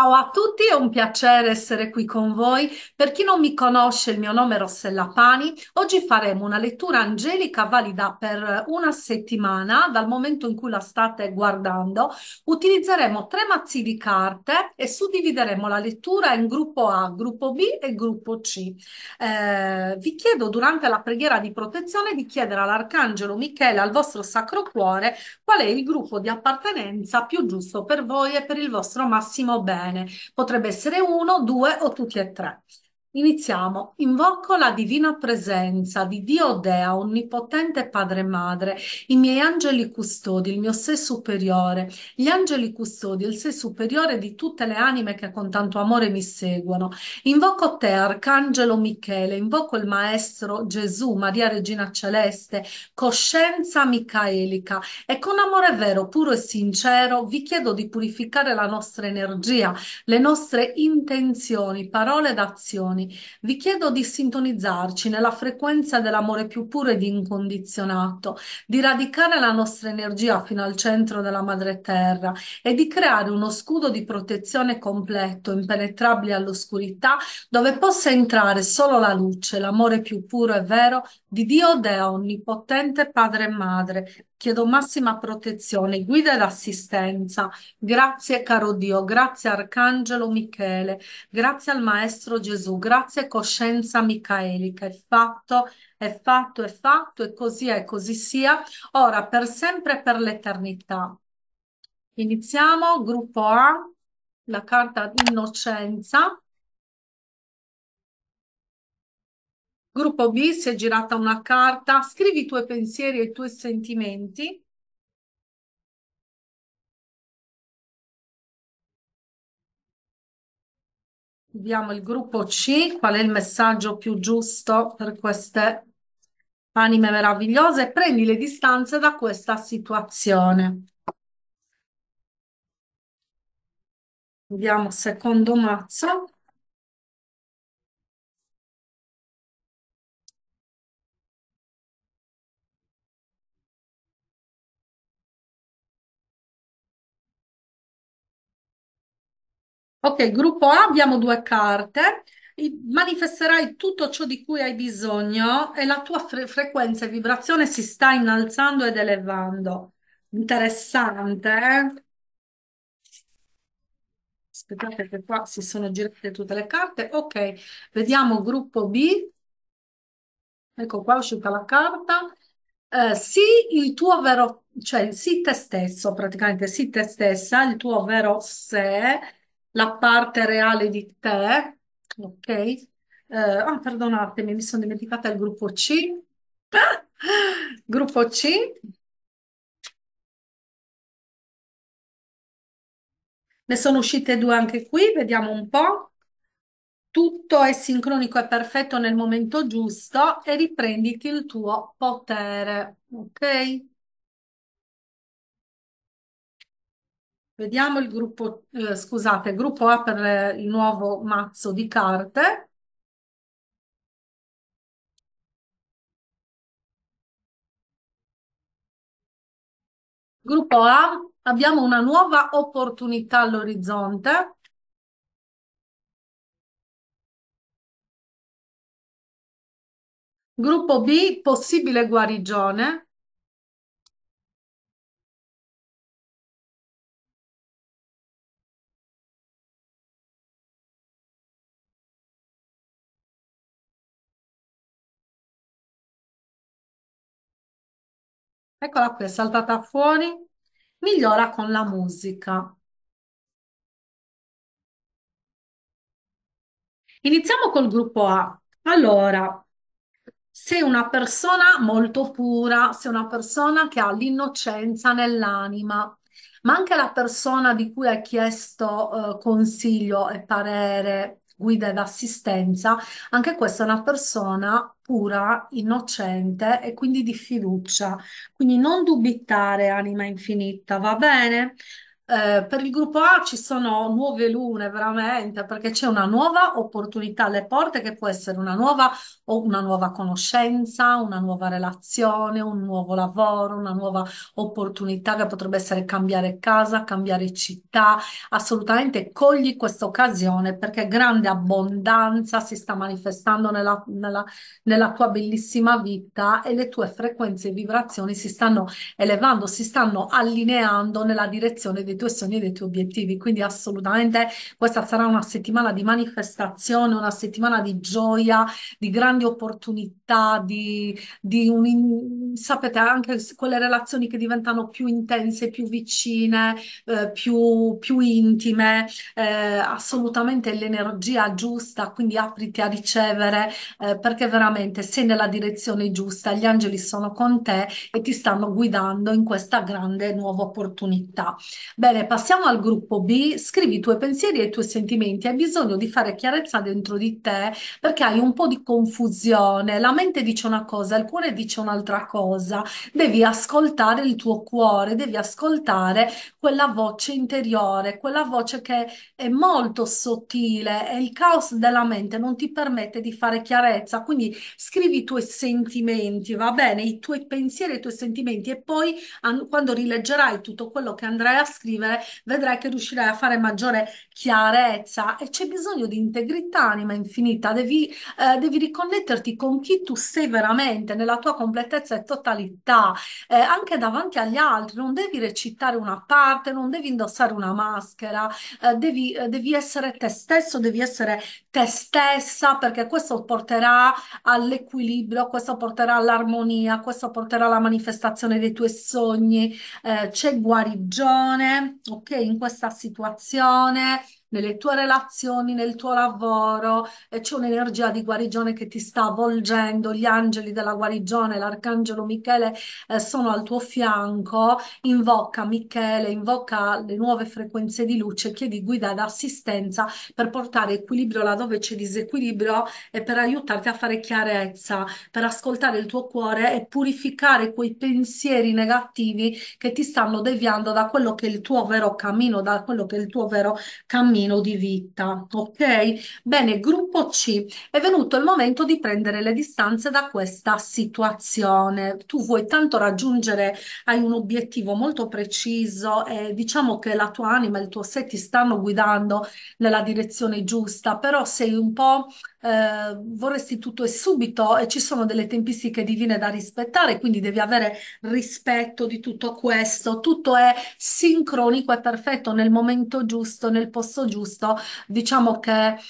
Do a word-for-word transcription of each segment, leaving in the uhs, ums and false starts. Ciao a tutti, è un piacere essere qui con voi. Per chi non mi conosce, il mio nome è Rossella Pani. Oggi faremo una lettura angelica valida per una settimana, dal momento in cui la state guardando. Utilizzeremo tre mazzi di carte e suddivideremo la lettura in gruppo A, gruppo B e gruppo C. Eh, vi chiedo durante la preghiera di protezione di chiedere all'Arcangelo Michele, al vostro Sacro Cuore, qual è il gruppo di appartenenza più giusto per voi e per il vostro massimo bene. Potrebbe essere uno, due o tutti e tre. Iniziamo. Invoco la divina presenza di Dio Dea, onnipotente Padre e Madre, i miei angeli custodi, il mio sé superiore, gli angeli custodi, il sé superiore di tutte le anime che con tanto amore mi seguono. Invoco te, Arcangelo Michele, invoco il Maestro Gesù, Maria Regina Celeste, Coscienza Michaelica, e con amore vero, puro e sincero vi chiedo di purificare la nostra energia, le nostre intenzioni, parole ed azioni. Vi chiedo di sintonizzarci nella frequenza dell'amore più puro ed incondizionato, di radicare la nostra energia fino al centro della madre terra e di creare uno scudo di protezione completo, impenetrabile all'oscurità, dove possa entrare solo la luce, l'amore più puro e vero di Dio Dea, onnipotente Padre e Madre. Chiedo massima protezione, guida ed assistenza. Grazie caro Dio, grazie Arcangelo Michele, grazie al Maestro Gesù, grazie Coscienza Michaelica. È fatto, è fatto, è fatto, e così è, così sia, ora per sempre e per l'eternità. Iniziamo, gruppo A, la carta d'innocenza. Gruppo B, si è girata una carta. Scrivi i tuoi pensieri e i tuoi sentimenti. Vediamo il gruppo C, qual è il messaggio più giusto per queste anime meravigliose. Prendi le distanze da questa situazione. Vediamo secondo mazzo. Ok, gruppo A, abbiamo due carte. Manifesterai tutto ciò di cui hai bisogno e la tua fre frequenza e vibrazione si sta innalzando ed elevando. Interessante, eh? Aspettate che qua si sono girate tutte le carte. Ok, vediamo gruppo B. Ecco qua è uscita la carta. Eh, sì, il tuo vero, cioè sì te stesso, praticamente sì te stessa, il tuo vero sé, la parte reale di te, ok? Eh, ah, perdonatemi, mi sono dimenticata il gruppo C. Gruppo C. Ne sono uscite due anche qui, vediamo un po'. Tutto è sincronico e perfetto nel momento giusto e riprenditi il tuo potere, ok? Vediamo il gruppo, eh, scusate, gruppo A per il nuovo mazzo di carte. Gruppo A, abbiamo una nuova opportunità all'orizzonte. Gruppo B, possibile guarigione. Eccola qui, è saltata fuori, migliora con la musica. Iniziamo col gruppo A. Allora, sei una persona molto pura, sei una persona che ha l'innocenza nell'anima, ma anche la persona di cui hai chiesto eh, consiglio e parere, guida ed assistenza, anche questa è una persona pura, innocente e quindi di fiducia. Quindi non dubitare, anima infinita, va bene? Eh, per il gruppo A ci sono nuove lune, veramente, perché c'è una nuova opportunità alle porte, che può essere una nuova o una nuova conoscenza, una nuova relazione, un nuovo lavoro, una nuova opportunità che potrebbe essere cambiare casa, cambiare città. Assolutamente cogli questa occasione, perché grande abbondanza si sta manifestando nella, nella, nella tua bellissima vita, e le tue frequenze e vibrazioni si stanno elevando, si stanno allineando nella direzione dei tuoi sogni e dei tuoi obiettivi. Quindi assolutamente questa sarà una settimana di manifestazione, una settimana di gioia, di grandi opportunità, di, di un, sapete, anche quelle relazioni che diventano più intense, più vicine, eh, più, più intime, eh, assolutamente l'energia giusta. Quindi apriti a ricevere, eh, perché veramente sei nella direzione giusta, gli angeli sono con te e ti stanno guidando in questa grande nuova opportunità. Bene, passiamo al gruppo B. Scrivi i tuoi pensieri e i tuoi sentimenti. Hai bisogno di fare chiarezza dentro di te, perché hai un po' di confusione. La mente dice una cosa, il cuore dice un'altra cosa. Devi ascoltare il tuo cuore, devi ascoltare quella voce interiore, quella voce che è molto sottile, e il caos della mente non ti permette di fare chiarezza. Quindi scrivi i tuoi sentimenti, va bene, i tuoi pensieri e i tuoi sentimenti, e poi quando rileggerai tutto quello che andrai a scrivere vedrai che riuscirai a fare maggiore chiarezza. E c'è bisogno di integrità, anima infinita. Devi, eh, devi riconnetterti con chi tu sei veramente, nella tua completezza e totalità, eh, anche davanti agli altri. Non devi recitare una parte, non devi indossare una maschera, eh, devi, eh, devi essere te stesso, devi essere te stessa, perché questo porterà all'equilibrio, questo porterà all'armonia, questo porterà alla manifestazione dei tuoi sogni. Eh, c'è guarigione, ok, in questa situazione, nelle tue relazioni, nel tuo lavoro, eh, c'è un'energia di guarigione che ti sta avvolgendo. Gli angeli della guarigione, l'arcangelo Michele, eh, sono al tuo fianco. Invoca Michele, invoca le nuove frequenze di luce, chiedi guida ed assistenza per portare equilibrio laddove c'è disequilibrio, e per aiutarti a fare chiarezza, per ascoltare il tuo cuore e purificare quei pensieri negativi che ti stanno deviando da quello che è il tuo vero cammino, da quello che è il tuo vero cammino di vita, ok? Bene, gruppo C. È venuto il momento di prendere le distanze da questa situazione. Tu vuoi tanto raggiungere, hai un obiettivo molto preciso, e diciamo che la tua anima e il tuo sé ti stanno guidando nella direzione giusta, però sei un po'... Eh, vorresti tutto e subito, e ci sono delle tempistiche divine da rispettare, quindi devi avere rispetto di tutto questo. Tutto è sincronico e perfetto nel momento giusto, nel posto giusto. Diciamo che eh,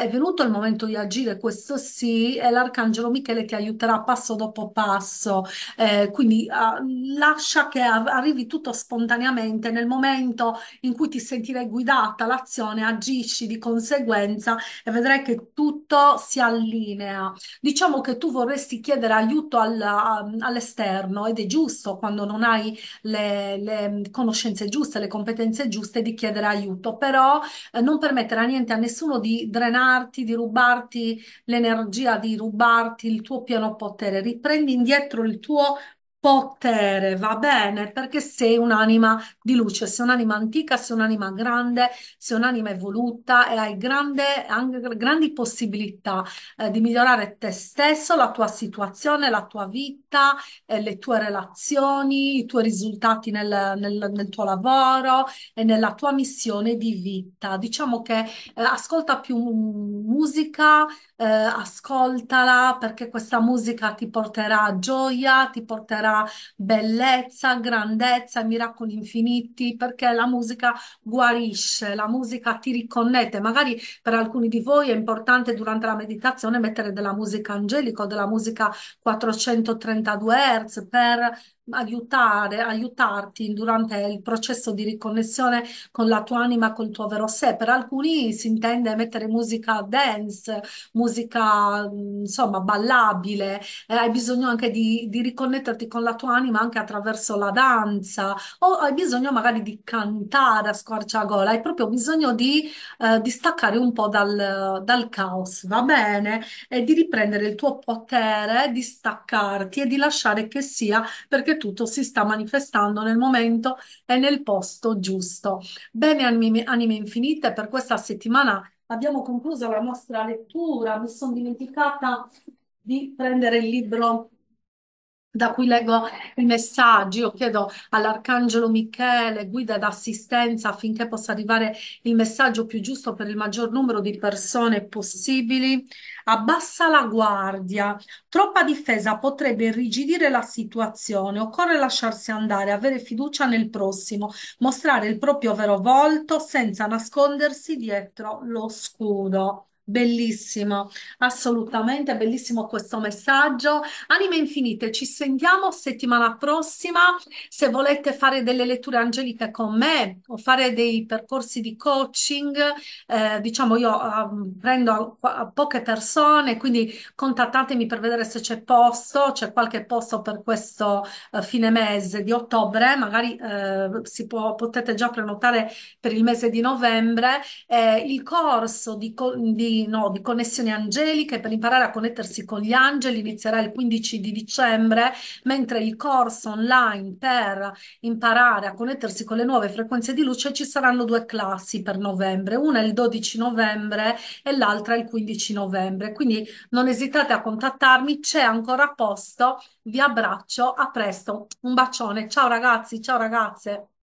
è venuto il momento di agire, questo sì, e l'arcangelo Michele ti aiuterà passo dopo passo, eh, quindi eh, lascia che arrivi tutto spontaneamente. Nel momento in cui ti sentirai guidata l'azione, agisci di conseguenza e vedrai che tutto si allinea. Diciamo che tu vorresti chiedere aiuto al, all'esterno, ed è giusto, quando non hai le, le conoscenze giuste, le competenze giuste, di chiedere aiuto, però eh, non permettere a niente, a nessuno di drenarti, di rubarti l'energia, di rubarti il tuo pieno potere. Riprendi indietro il tuo potere, va bene, perché sei un'anima di luce, sei un'anima antica, sei un'anima grande, sei un'anima evoluta, e hai grande, anche, grandi possibilità eh, di migliorare te stesso, la tua situazione, la tua vita, eh, le tue relazioni, i tuoi risultati nel, nel, nel tuo lavoro e nella tua missione di vita. Diciamo che eh, ascolta più musica, eh, ascoltala, perché questa musica ti porterà gioia, ti porterà bellezza, grandezza, miracoli infiniti, perché la musica guarisce, la musica ti riconnette. Magari per alcuni di voi è importante durante la meditazione mettere della musica angelica o della musica quattrocentotrentadue hertz per aiutare, aiutarti durante il processo di riconnessione con la tua anima, col tuo vero sé. Per alcuni si intende mettere musica dance, musica insomma ballabile. Eh, hai bisogno anche di, di riconnetterti con la tua anima anche attraverso la danza, o hai bisogno magari di cantare a squarciagola. Hai proprio bisogno di eh, distaccare un po' dal, dal caos, va bene? E di riprendere il tuo potere, di staccarti e di lasciare che sia, perché tutto si sta manifestando nel momento e nel posto giusto. Bene, anime, anime infinite, per questa settimana abbiamo concluso la nostra lettura. Mi sono dimenticata di prendere il libro da cui leggo i messaggi. Io chiedo all'Arcangelo Michele guida ed assistenza affinché possa arrivare il messaggio più giusto per il maggior numero di persone possibili. Abbassa la guardia, troppa difesa potrebbe irrigidire la situazione, occorre lasciarsi andare, avere fiducia nel prossimo, mostrare il proprio vero volto senza nascondersi dietro lo scudo. Bellissimo, assolutamente bellissimo questo messaggio. Anime infinite, ci sentiamo settimana prossima. Se volete fare delle letture angeliche con me o fare dei percorsi di coaching, eh, diciamo io eh, prendo a, a poche persone, quindi contattatemi per vedere se c'è posto, c'è qualche posto per questo eh, fine mese di ottobre, magari eh, si può, potete già prenotare per il mese di novembre, eh, il corso di, di No, di Connessioni Angeliche per imparare a connettersi con gli angeli inizierà il quindici di dicembre, mentre il corso online per imparare a connettersi con le nuove frequenze di luce ci saranno due classi per novembre, una il dodici novembre e l'altra il quindici novembre, quindi non esitate a contattarmi, c'è ancora posto, vi abbraccio, a presto, un bacione, ciao ragazzi, ciao ragazze.